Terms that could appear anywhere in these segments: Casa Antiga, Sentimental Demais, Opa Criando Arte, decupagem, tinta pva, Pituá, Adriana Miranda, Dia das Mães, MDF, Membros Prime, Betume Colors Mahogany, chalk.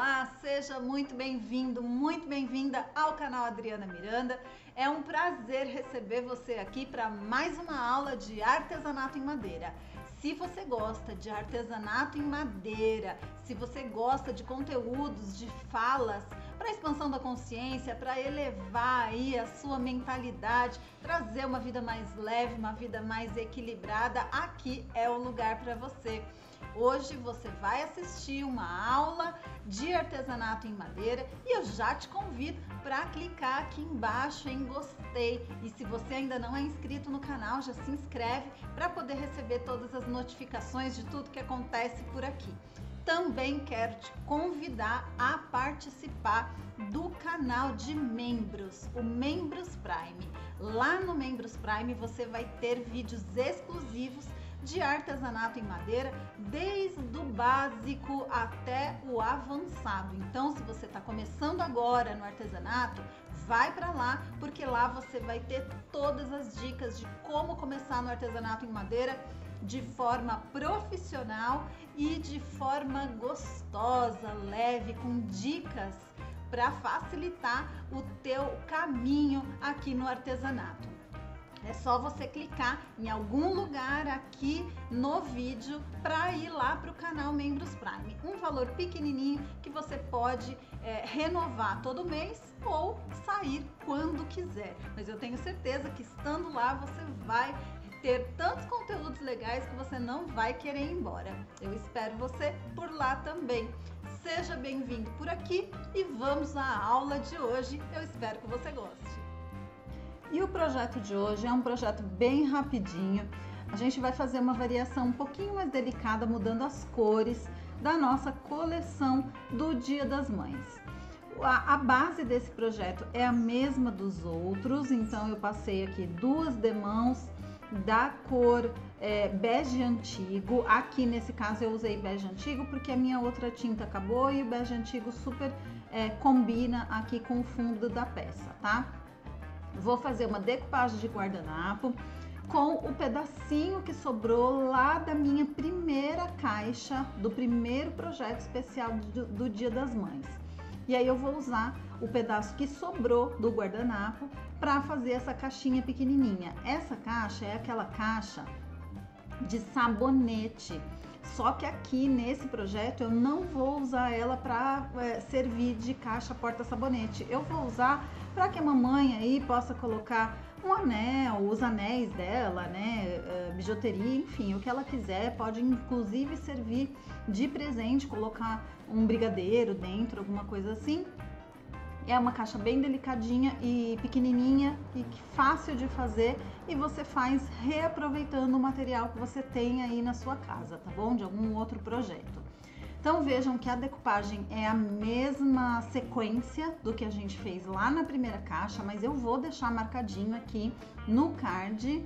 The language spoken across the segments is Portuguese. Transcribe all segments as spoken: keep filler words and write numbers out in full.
Olá, seja muito bem-vindo, muito bem-vinda ao canal Adriana Miranda. É um prazer receber você aqui para mais uma aula de artesanato em madeira. Se você gosta de artesanato em madeira, se você gosta de conteúdos, de falas, para expansão da consciência, para elevar aí a sua mentalidade, trazer uma vida mais leve, uma vida mais equilibrada, aqui é o lugar para você. Hoje você vai assistir uma aula de artesanato em madeira e eu já te convido para clicar aqui embaixo em gostei. E se você ainda não é inscrito no canal, já se inscreve para poder receber todas as notificações de tudo que acontece por aqui. Também quero te convidar a participar do canal de membros, o Membros Prime. Lá no Membros Prime você vai ter vídeos exclusivos de artesanato em madeira, desde o básico até o avançado. Então, se você está começando agora no artesanato, vai para lá, porque lá você vai ter todas as dicas de como começar no artesanato em madeira de forma profissional e de forma gostosa, leve, com dicas para facilitar o teu caminho aqui no artesanato. É só você clicar em algum lugar aqui no vídeo para ir lá para o canal Membros Prime. Um valor pequenininho que você pode é, renovar todo mês ou sair quando quiser. Mas eu tenho certeza que estando lá você vai ter tantos conteúdos legais que você não vai querer ir embora. Eu espero você por lá também. Seja bem-vindo por aqui e vamos à aula de hoje. Eu espero que você goste. E o projeto de hoje é um projeto bem rapidinho. A gente vai fazer uma variação um pouquinho mais delicada, mudando as cores da nossa coleção do Dia das Mães. A, a base desse projeto é a mesma dos outros, então eu passei aqui duas demãos da cor é, bege antigo. Aqui nesse caso eu usei bege antigo porque a minha outra tinta acabou e o bege antigo super é, combina aqui com o fundo da peça, tá? Vou fazer uma decupagem de guardanapo com o pedacinho que sobrou lá da minha primeira caixa, do primeiro projeto especial do, do Dia das Mães. E aí eu vou usar o pedaço que sobrou do guardanapo para fazer essa caixinha pequenininha. Essa caixa é aquela caixa de sabonete, só que aqui nesse projeto eu não vou usar ela para é, servir de caixa porta-sabonete. Eu vou usar para que a mamãe aí possa colocar um anel, os anéis dela, né, bijuteria, enfim, o que ela quiser. Pode inclusive servir de presente, colocar um brigadeiro dentro, alguma coisa assim. É uma caixa bem delicadinha e pequenininha e fácil de fazer, e você faz reaproveitando o material que você tem aí na sua casa, tá bom? De algum outro projeto. Então vejam que a decupagem é a mesma sequência do que a gente fez lá na primeira caixa, mas eu vou deixar marcadinho aqui no card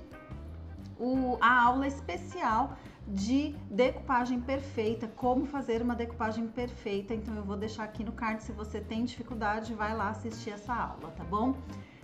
o, a aula especial de decupagem perfeita, como fazer uma decupagem perfeita. Então eu vou deixar aqui no card, se você tem dificuldade, vai lá assistir essa aula, tá bom?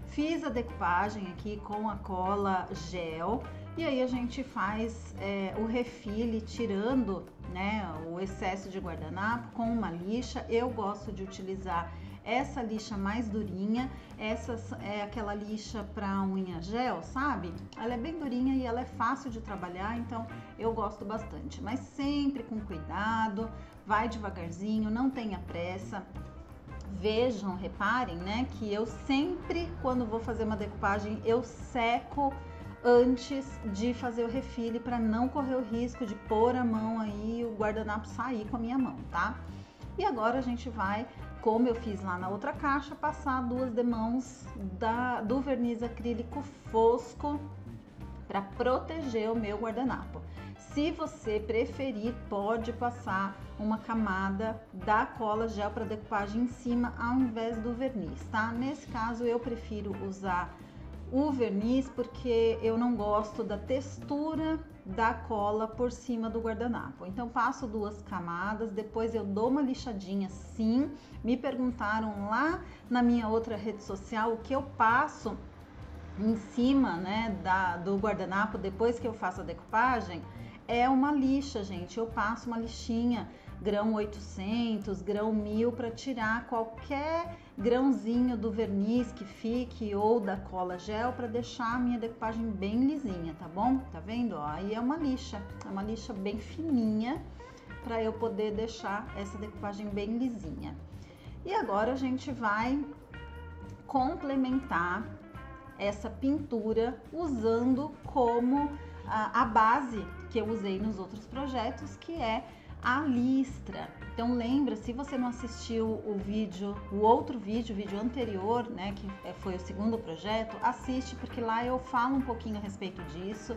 Fiz a decupagem aqui com a cola gel e aí a gente faz é, o refile tirando, né, o excesso de guardanapo com uma lixa. Eu gosto de utilizar essa lixa mais durinha, essa é aquela lixa para unha gel, sabe? Ela é bem durinha e ela é fácil de trabalhar, então eu gosto bastante. Mas sempre com cuidado, vai devagarzinho, não tenha pressa. Vejam, reparem, né, que eu sempre, quando vou fazer uma decupagem, eu seco antes de fazer o refile para não correr o risco de pôr a mão aí e o guardanapo sair com a minha mão, tá? E agora a gente vai, como eu fiz lá na outra caixa, passar duas demãos da, do verniz acrílico fosco para proteger o meu guardanapo. Se você preferir, pode passar uma camada da cola gel para decupagem em cima ao invés do verniz, tá? Nesse caso eu prefiro usar o verniz porque eu não gosto da textura da cola por cima do guardanapo. Então passo duas camadas, depois eu dou uma lixadinha, sim. Me perguntaram lá na minha outra rede social o que eu passo em cima, né, da, do guardanapo depois que eu faço a decupagem. É uma lixa, gente, eu passo uma lixinha grão oitocentos, grão mil, para tirar qualquer grãozinho do verniz que fique ou da cola gel, para deixar a minha decupagem bem lisinha, tá bom? Tá vendo? Ó, aí é uma lixa, é uma lixa bem fininha, para eu poder deixar essa decupagem bem lisinha. E agora a gente vai complementar essa pintura usando como a, a base que eu usei nos outros projetos, que é a listra. Então lembra, se você não assistiu o vídeo, o outro vídeo, o vídeo anterior, né, que foi o segundo projeto, assiste, porque lá eu falo um pouquinho a respeito disso.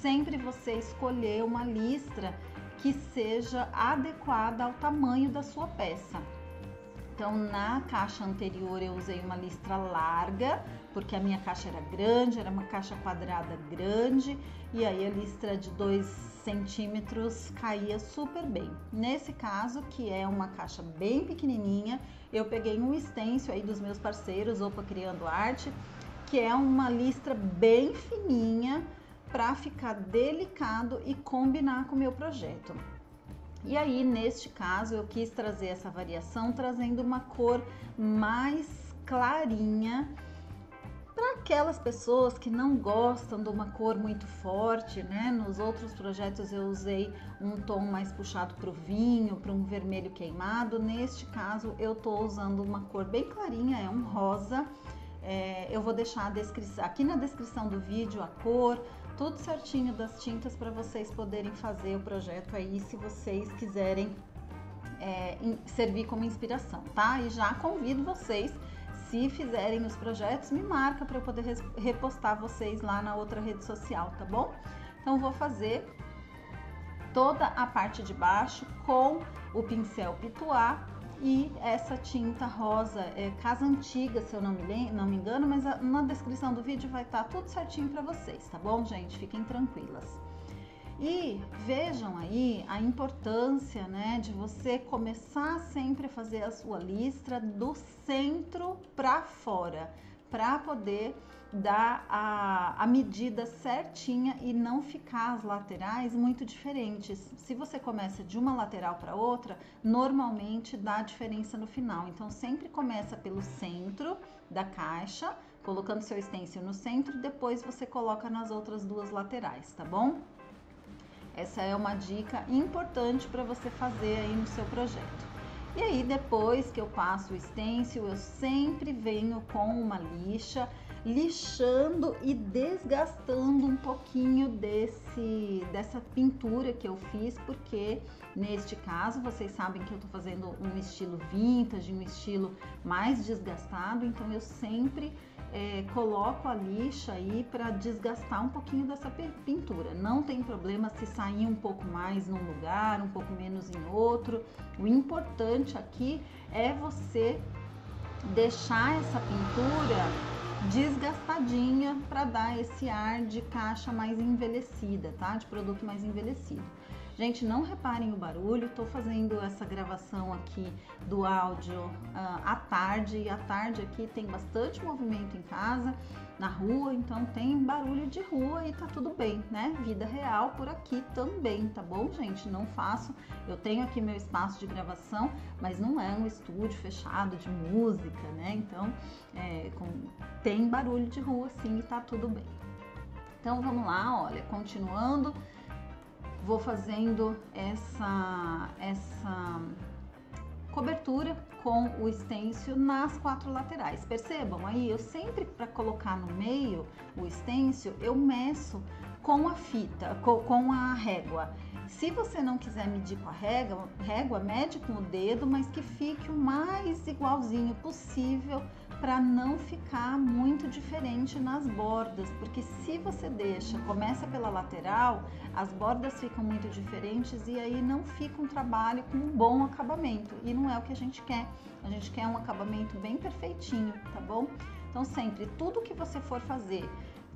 Sempre você escolher uma listra que seja adequada ao tamanho da sua peça. Então na caixa anterior eu usei uma listra larga, porque a minha caixa era grande, era uma caixa quadrada grande, e aí a listra de dois centímetros caía super bem. Nesse caso, que é uma caixa bem pequenininha, eu peguei um stencil aí dos meus parceiros, Opa Criando Arte, que é uma listra bem fininha, para ficar delicado e combinar com o meu projeto. E aí, neste caso, eu quis trazer essa variação, trazendo uma cor mais clarinha, para aquelas pessoas que não gostam de uma cor muito forte, né? Nos outros projetos eu usei um tom mais puxado para o vinho, para um vermelho queimado. Neste caso, eu tô usando uma cor bem clarinha, é um rosa. É, eu vou deixar a descrição, aqui na descrição do vídeo a cor, tudo certinho das tintas, para vocês poderem fazer o projeto aí, se vocês quiserem é, servir como inspiração, tá? E já convido vocês, se fizerem os projetos, me marca para eu poder repostar vocês lá na outra rede social, tá bom? Então vou fazer toda a parte de baixo com o pincel Pituá e essa tinta rosa, é Casa Antiga, se eu não me, não me engano, mas a, na descrição do vídeo vai estar tudo certinho para vocês, tá bom, gente? Fiquem tranquilas. E vejam aí a importância, né, de você começar sempre a fazer a sua listra do centro para fora, para poder dar a, a medida certinha e não ficar as laterais muito diferentes. Se você começa de uma lateral para outra, normalmente dá diferença no final. Então sempre começa pelo centro da caixa, colocando seu stencil no centro, e depois você coloca nas outras duas laterais, tá bom? Essa é uma dica importante para você fazer aí no seu projeto. E aí, depois que eu passo o stencil, eu sempre venho com uma lixa, lixando e desgastando um pouquinho desse, dessa pintura que eu fiz, porque neste caso, vocês sabem que eu tô fazendo um estilo vintage, um estilo mais desgastado, então eu sempre é, coloco a lixa aí para desgastar um pouquinho dessa pintura. Não tem problema se sair um pouco mais num lugar, um pouco menos em outro. O importante aqui é você deixar essa pintura desgastadinha para dar esse ar de caixa mais envelhecida, tá? De produto mais envelhecido. Gente, não reparem o barulho, tô fazendo essa gravação aqui do áudio uh, à tarde, e à tarde aqui tem bastante movimento em casa, na rua, então tem barulho de rua e tá tudo bem, né? Vida real por aqui também, tá bom, gente? Não faço, eu tenho aqui meu espaço de gravação, mas não é um estúdio fechado de música, né? Então, é, com... tem barulho de rua sim, e tá tudo bem. Então vamos lá, olha, continuando. Vou fazendo essa, essa cobertura com o stencil nas quatro laterais. Percebam aí, eu sempre, para colocar no meio o stencil, eu meço com a fita, com, com a régua. Se você não quiser medir com a régua, régua, mede com o dedo, mas que fique o mais igualzinho possível, para não ficar muito diferente nas bordas, porque se você deixa, começa pela lateral, as bordas ficam muito diferentes e aí não fica um trabalho com um bom acabamento, e não é o que a gente quer. A gente quer um acabamento bem perfeitinho, tá bom? Então sempre, tudo que você for fazer,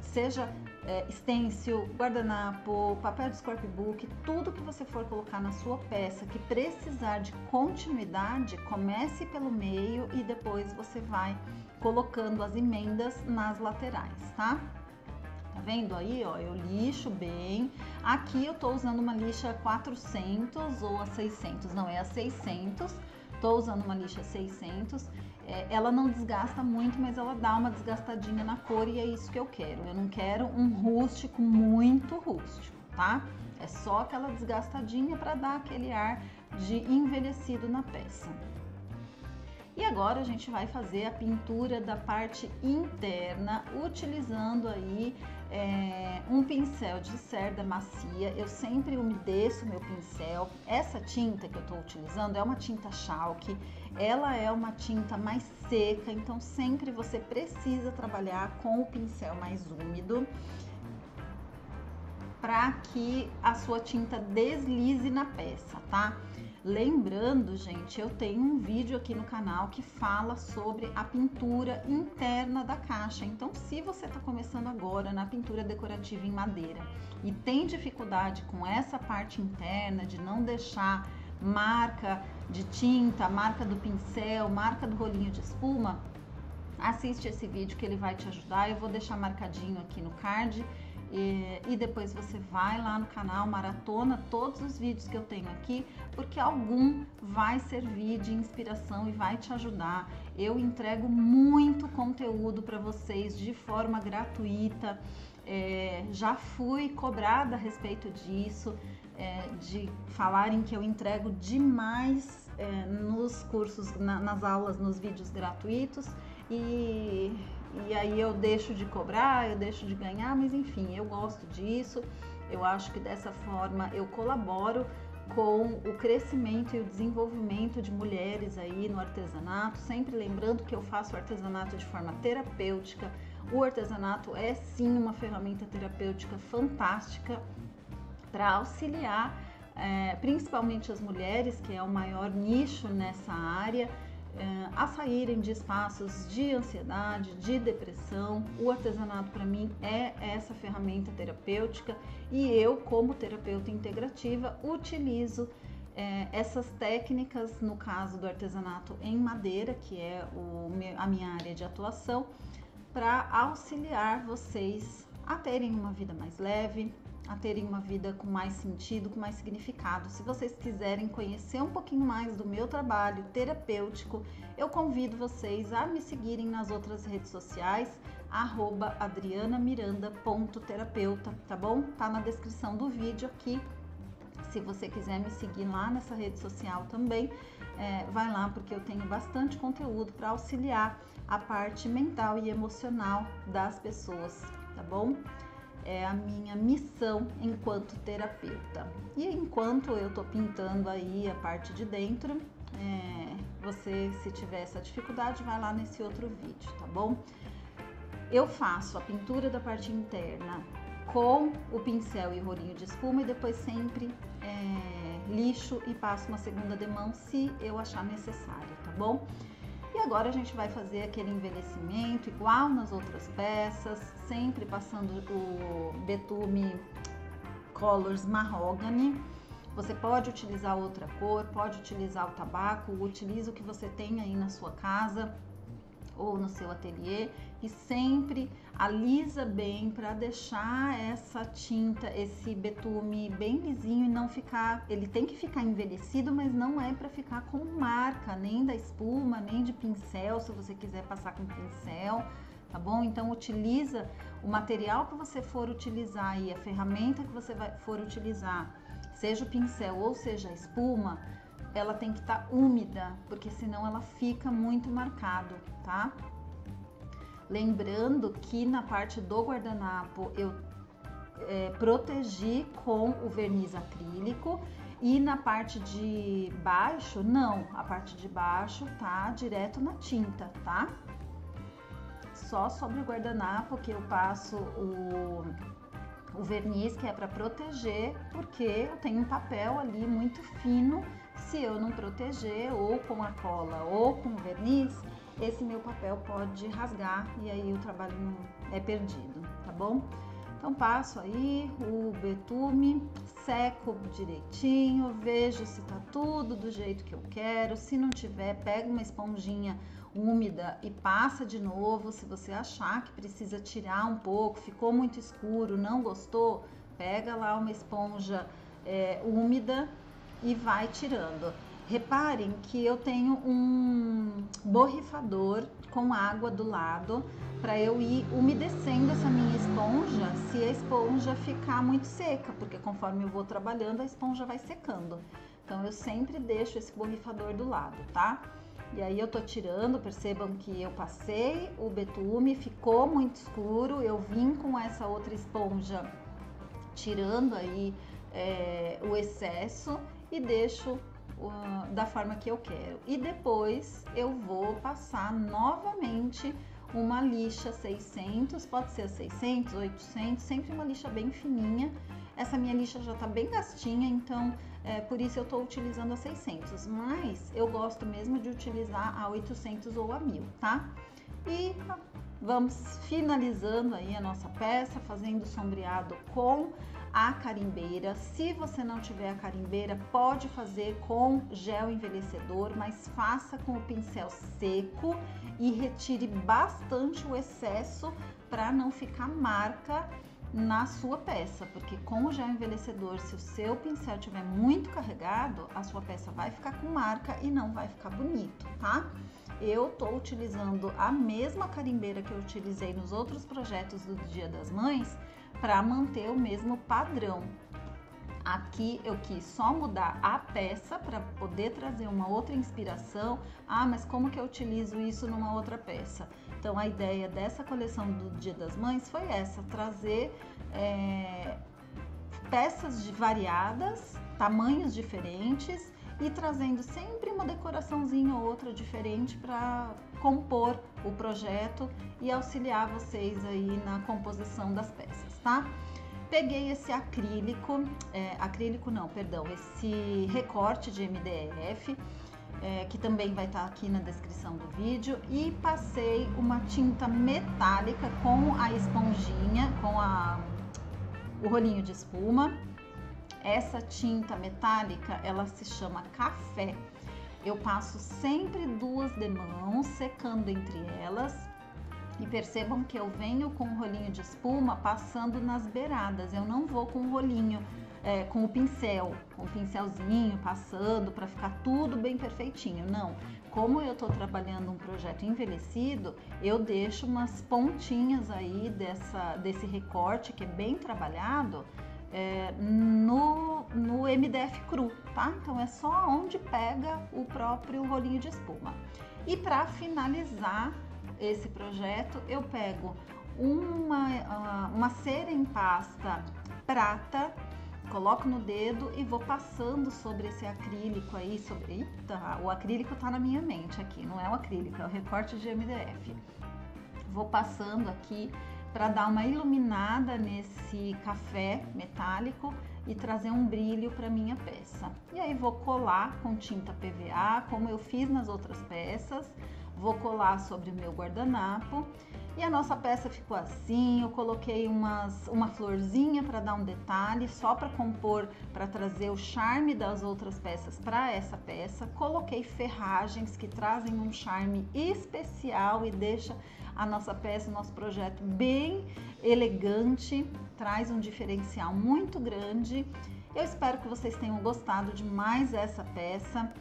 seja é, stencil, guardanapo, papel de scrapbook, tudo que você for colocar na sua peça que precisar de continuidade, comece pelo meio e depois você vai colocando as emendas nas laterais, tá? Tá vendo aí, ó, eu lixo bem. Aqui eu tô usando uma lixa quatrocentos ou a seiscentos, não, é a seiscentos. Tô usando uma lixa seiscentos. É, ela não desgasta muito, mas ela dá uma desgastadinha na cor e é isso que eu quero. Eu não quero um rústico muito rústico, tá? É só aquela desgastadinha para dar aquele ar de envelhecido na peça. E agora a gente vai fazer a pintura da parte interna, utilizando aí é, um pincel de cerda macia. Eu sempre umedeço meu pincel. Essa tinta que eu estou utilizando é uma tinta chalk, ela é uma tinta mais seca, então sempre você precisa trabalhar com o pincel mais úmido para que a sua tinta deslize na peça, tá? Lembrando, gente, eu tenho um vídeo aqui no canal que fala sobre a pintura interna da caixa. Então, se você está começando agora na pintura decorativa em madeira e tem dificuldade com essa parte interna de não deixar marca de tinta, marca do pincel, marca do rolinho de espuma, assiste esse vídeo que ele vai te ajudar. Eu vou deixar marcadinho aqui no card. E, e depois você vai lá no canal, maratona todos os vídeos que eu tenho aqui, porque algum vai servir de inspiração e vai te ajudar. Eu entrego muito conteúdo para vocês de forma gratuita, é, já fui cobrada a respeito disso, é, de falarem que eu entrego demais é, nos cursos, na, nas aulas, nos vídeos gratuitos. E, e aí eu deixo de cobrar, eu deixo de ganhar, mas enfim, eu gosto disso. Eu acho que dessa forma eu colaboro com o crescimento e o desenvolvimento de mulheres aí no artesanato, sempre lembrando que eu faço artesanato de forma terapêutica. O artesanato é sim uma ferramenta terapêutica fantástica para auxiliar é, principalmente as mulheres, que é o maior nicho nessa área, a saírem de espaços de ansiedade, de depressão. O artesanato para mim é essa ferramenta terapêutica e eu, como terapeuta integrativa, utilizo é, essas técnicas, no caso do artesanato em madeira, que é o, a minha área de atuação, para auxiliar vocês a terem uma vida mais leve, a terem uma vida com mais sentido, com mais significado. Se vocês quiserem conhecer um pouquinho mais do meu trabalho terapêutico, eu convido vocês a me seguirem nas outras redes sociais, arroba adriana miranda ponto terapeuta, tá bom? Tá na descrição do vídeo aqui. Se você quiser me seguir lá nessa rede social também, é, vai lá, porque eu tenho bastante conteúdo para auxiliar a parte mental e emocional das pessoas, tá bom? É a minha missão enquanto terapeuta. E enquanto eu tô pintando aí a parte de dentro, é, você, se tiver essa dificuldade, vai lá nesse outro vídeo, tá bom? Eu faço a pintura da parte interna com o pincel e rolinho de espuma e depois sempre é, lixo e passo uma segunda demão se eu achar necessário, tá bom? E agora a gente vai fazer aquele envelhecimento igual nas outras peças, sempre passando o Betume Colors Mahogany. Você pode utilizar outra cor, pode utilizar o tabaco, utiliza o que você tem aí na sua casa ou no seu ateliê e sempre alisa bem para deixar essa tinta, esse betume bem lisinho e não ficar, ele tem que ficar envelhecido, mas não é para ficar com marca nem da espuma, nem de pincel, se você quiser passar com pincel, tá bom? Então utiliza o material que você for utilizar e a ferramenta que você vai, for utilizar, seja o pincel ou seja a espuma, ela tem que estar úmida, porque senão ela fica muito marcado, tá? Lembrando que na parte do guardanapo eu é, protegi com o verniz acrílico e na parte de baixo, não, a parte de baixo tá direto na tinta, tá? Só sobre o guardanapo que eu passo o... o verniz, que é para proteger, porque eu tenho um papel ali muito fino, se eu não proteger ou com a cola ou com o verniz, esse meu papel pode rasgar e aí o trabalho é perdido, tá bom? Então passo aí o betume, seco direitinho, vejo se tá tudo do jeito que eu quero. Se não tiver, pega uma esponjinha úmida e passa de novo. Se você achar que precisa tirar um pouco, ficou muito escuro, não gostou, pega lá uma esponja é, úmida e vai tirando. Reparem que eu tenho um borrifador com água do lado para eu ir umedecendo essa minha esponja se a esponja ficar muito seca, porque conforme eu vou trabalhando a esponja vai secando. Então eu sempre deixo esse borrifador do lado, tá? E aí eu tô tirando, percebam que eu passei o betume, ficou muito escuro, eu vim com essa outra esponja tirando aí é, o excesso e deixo da forma que eu quero. E depois eu vou passar novamente uma lixa seiscentos, pode ser seiscentos, oitocentos, sempre uma lixa bem fininha. Essa minha lixa já tá bem gastinha, então é, por isso eu tô utilizando a seiscentos, mas eu gosto mesmo de utilizar a oitocentos ou a mil, tá? E vamos finalizando aí a nossa peça, fazendo sombreado com a carimbeira. Se você não tiver a carimbeira, pode fazer com gel envelhecedor, mas faça com o pincel seco e retire bastante o excesso para não ficar marca na sua peça, porque com o gel envelhecedor, se o seu pincel tiver muito carregado, a sua peça vai ficar com marca e não vai ficar bonito, tá? Eu tô utilizando a mesma carimbeira que eu utilizei nos outros projetos do Dia das Mães para manter o mesmo padrão. Aqui eu quis só mudar a peça para poder trazer uma outra inspiração. Ah, mas como que eu utilizo isso numa outra peça? Então a ideia dessa coleção do Dia das Mães foi essa, trazer é, peças variadas, tamanhos diferentes e trazendo sempre uma decoraçãozinha ou outra diferente para compor o projeto e auxiliar vocês aí na composição das peças, tá? Peguei esse acrílico, é, acrílico não, perdão, esse recorte de M D F, é, que também vai estar aqui na descrição do vídeo, e passei uma tinta metálica com a esponjinha, com a, o rolinho de espuma. Essa tinta metálica, ela se chama café. Eu passo sempre duas demãos, secando entre elas. E percebam que eu venho com um rolinho de espuma passando nas beiradas, eu não vou com o rolinho, é, com o pincel, com o pincelzinho passando para ficar tudo bem perfeitinho, não. Como eu tô trabalhando um projeto envelhecido, eu deixo umas pontinhas aí dessa, desse recorte que é bem trabalhado é, no, no M D F cru, tá? Então é só onde pega o próprio rolinho de espuma. E para finalizar esse projeto, eu pego uma, uma cera em pasta prata, coloco no dedo e vou passando sobre esse acrílico aí, sobre... Eita, o acrílico tá na minha mente aqui, não é o acrílico, é o recorte de M D F. Vou passando aqui para dar uma iluminada nesse café metálico e trazer um brilho para minha peça. E aí vou colar com tinta P V A, como eu fiz nas outras peças. Vou colar sobre o meu guardanapo e a nossa peça ficou assim. Eu coloquei umas, uma florzinha para dar um detalhe, só para compor, para trazer o charme das outras peças para essa peça. Coloquei ferragens que trazem um charme especial e deixa a nossa peça, o nosso projeto bem elegante, traz um diferencial muito grande. Eu espero que vocês tenham gostado de mais essa peça.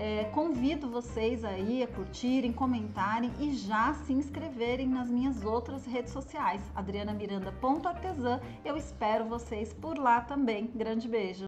É, convido vocês aí a curtirem, comentarem e já se inscreverem nas minhas outras redes sociais, adriana miranda ponto artesã. Eu espero vocês por lá também. Grande beijo!